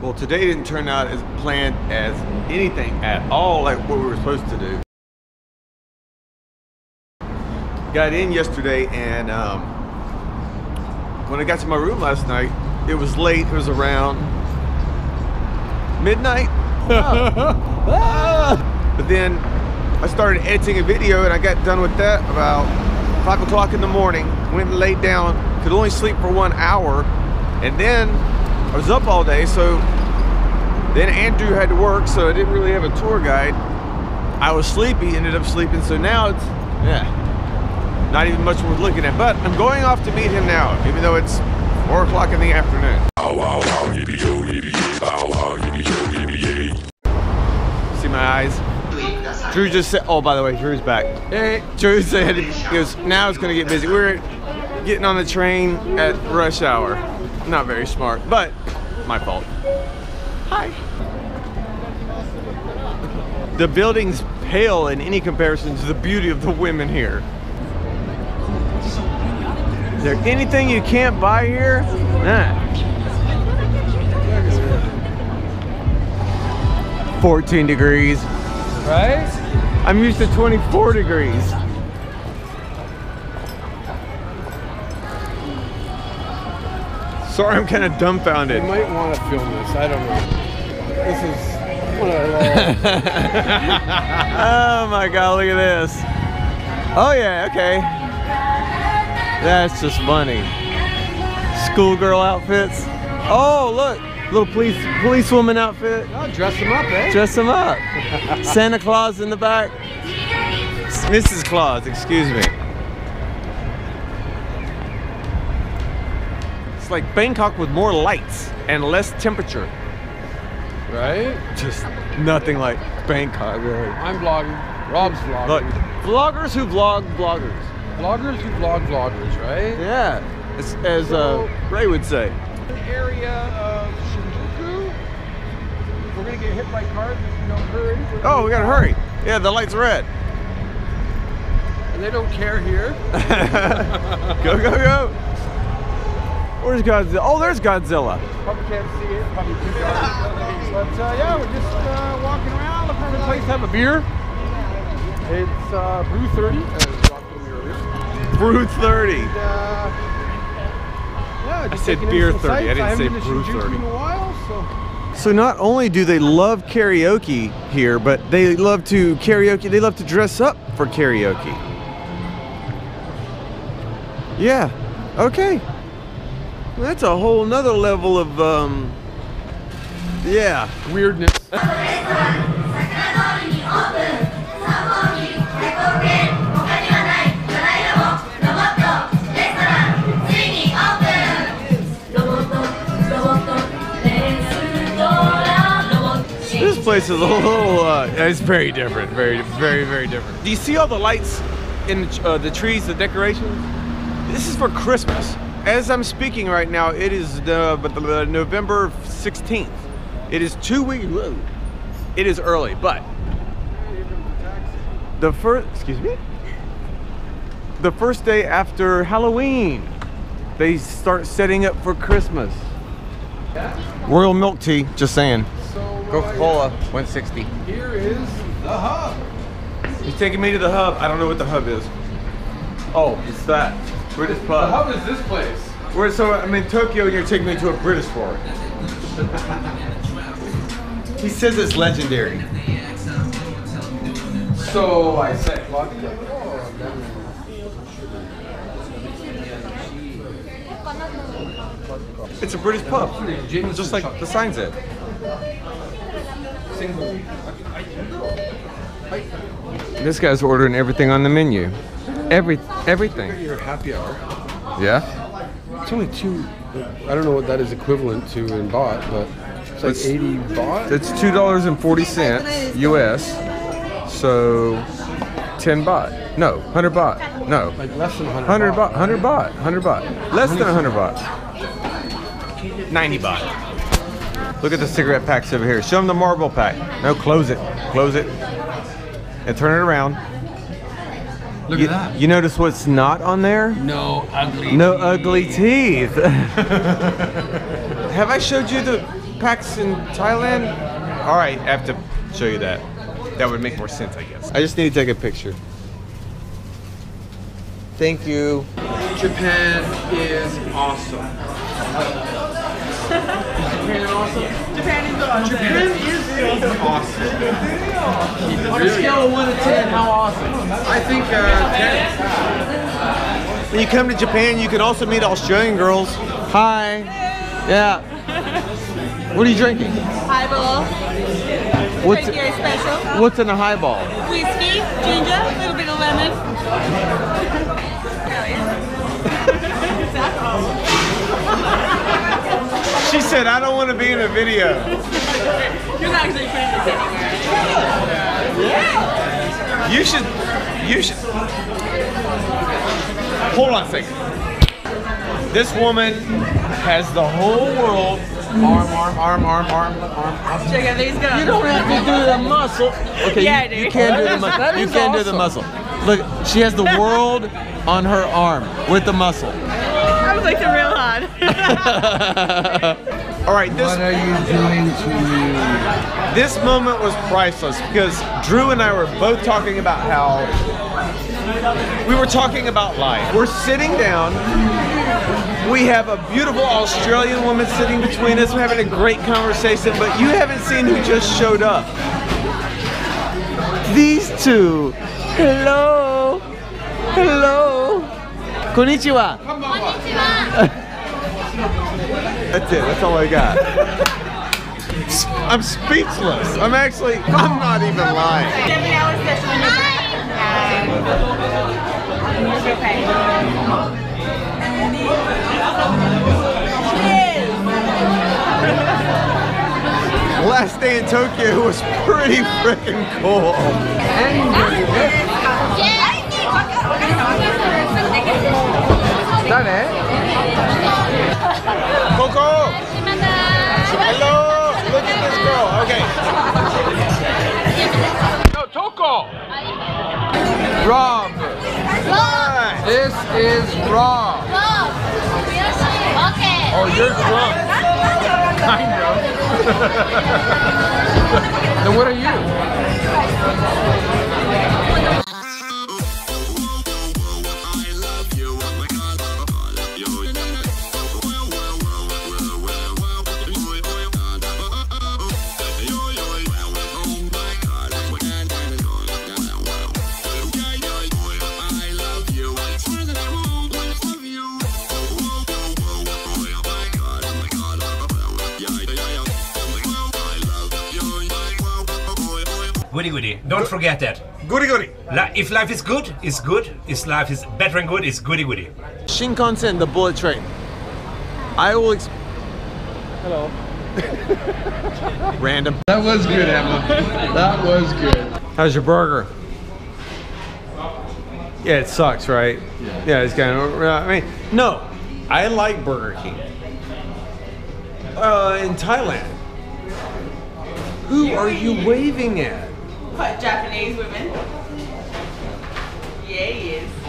Well, today didn't turn out as planned as anything at all, like what we were supposed to do. Got in yesterday, and when I got to my room last night, it was late. It was around midnight. Oh. But then I started editing a video, and I got done with that about 5 o'clock in the morning. Went and laid down, could only sleep for 1 hour, and then I was up all day. So then Andrew had to work, so I didn't really have a tour guide. I was sleepy, ended up sleeping, so now it's, yeah, not even much worth looking at. But I'm going off to meet him now, even though it's 4 o'clock in the afternoon. See my eyes? Drew just said, oh, by the way, Drew's back. Hey, Drew said, he goes, now it's gonna get busy. We're getting on the train at rush hour. Not very smart, but my fault. Hi. The buildings pale in any comparison to the beauty of the women here. Is there anything you can't buy here? Nah. 14 degrees. Right? I'm used to 24 degrees. Sorry, I'm kind of dumbfounded. You might want to film this. I don't know. This is. Oh my God! Look at this. Oh yeah. Okay. That's just funny. Schoolgirl outfits. Oh look, little policewoman outfit. Oh, dress them up, eh? Dress them up. Santa Claus in the back. Mrs. Claus, excuse me. Like Bangkok with more lights and less temperature. Right? Just nothing like Bangkok, really. I'm vlogging. Rob's vlogging. Look, vloggers who vlog vloggers. Vloggers who vlog vloggers, right? Yeah. As Ray would say. An area of Shinjuku. We're going to get hit by cars if we don't hurry. Oh, we got to hurry. Yeah, the light's red. And they don't care here. Go, go, go. Where's Godzilla? Oh, there's Godzilla. Probably can't see it. Probably too dark. But yeah, we're just walking around, looking for a place to have a beer. It's Brew 30. Brew 30. And, yeah, I said beer 30. Sites. I didn't say Brew 30. In a while, so not only do they love karaoke here, but they love to karaoke. They love to dress up for karaoke. Yeah. Okay. That's a whole nother level of, yeah, weirdness. This place is a little, it's very different, very, very different. Do you see all the lights in the trees, the decorations? This is for Christmas. As I'm speaking right now, it is the November 16th. It is 2 weeks. Whoa. It is early, but the first, excuse me, the first day after Halloween, they start setting up for Christmas. Royal milk tea, just saying. So, Coca-Cola, 160. Here is the hub. He's taking me to the hub. I don't know what the hub is. Oh, it's that. British pub. How is this place? We're so I'm in Tokyo and you're taking me to a British bar. He says it's legendary. So I say. It's a British pub. Just like the sign said. This guy's ordering everything on the menu. Everything. Your happy hour. Yeah. It's only 2. I don't know what that is equivalent to in baht, but it's like 80 baht. It's $2.40 US. So 10 baht. No, 100 baht. No. Like less than 100 baht. 100 baht. 100 baht. Less than 100 baht. 90 baht. Look at the cigarette packs over here. Show them the marble pack. No, close it. Close it. And turn it around. Look at that. You notice what's not on there? No ugly teeth. Have I showed you the backpacks in Thailand? All right, I have to show you that. That would make more sense, I guess. I just need to take a picture. Thank you. Japan is awesome. Japan is awesome? Japan is awesome. Japan is awesome. On a scale of 1 to 10, how awesome? I think 10. When you come to Japan, you can also meet Australian girls. Hi. Yeah. What are you drinking? Highball. What's very special. What's in a highball? Whiskey, ginger, a little bit of lemon. She said, I don't want to be in a video. You're not actually putting this anywhere. Yeah. You should. Hold on a second. This woman has the whole world. Arm. Check out these guys. You don't have to do the muscle. Okay, yeah, you can do the muscle. You can do the muscle. Look, she has the world on her arm with the muscle. I was like the real hard. All right, this. What are you doing to me? This moment was priceless because Drew and I were both talking about how we were talking about life. We're sitting down. We have a beautiful Australian woman sitting between us. We're having a great conversation, but you haven't seen who just showed up. These two. Hello. Hello. Konnichiwa. Konnichiwa. That's it. That's all I got. I'm speechless. I'm not even lying. 7 hours session. Hi. Okay. Last day in Tokyo was pretty freaking cool. Coco! Hello! Look at this girl. Okay. No, Toko! Rob! Hi. This is Rob. Okay. Oh, you're drunk. Kind of. Then what are you? I love you. Oh my God. Goody goody. Don't forget that. Goody goody. If life is good, it's good. If life is better and good, it's goody goody. Shinkansen, the bullet train. I will. Hello. Random. That was good, Emma. That was good. How's your burger? Yeah, it sucks, right? Yeah, it's kind of. I mean, no. I like Burger King. In Thailand. Who are you waving at? Japanese women. Yeah, he is.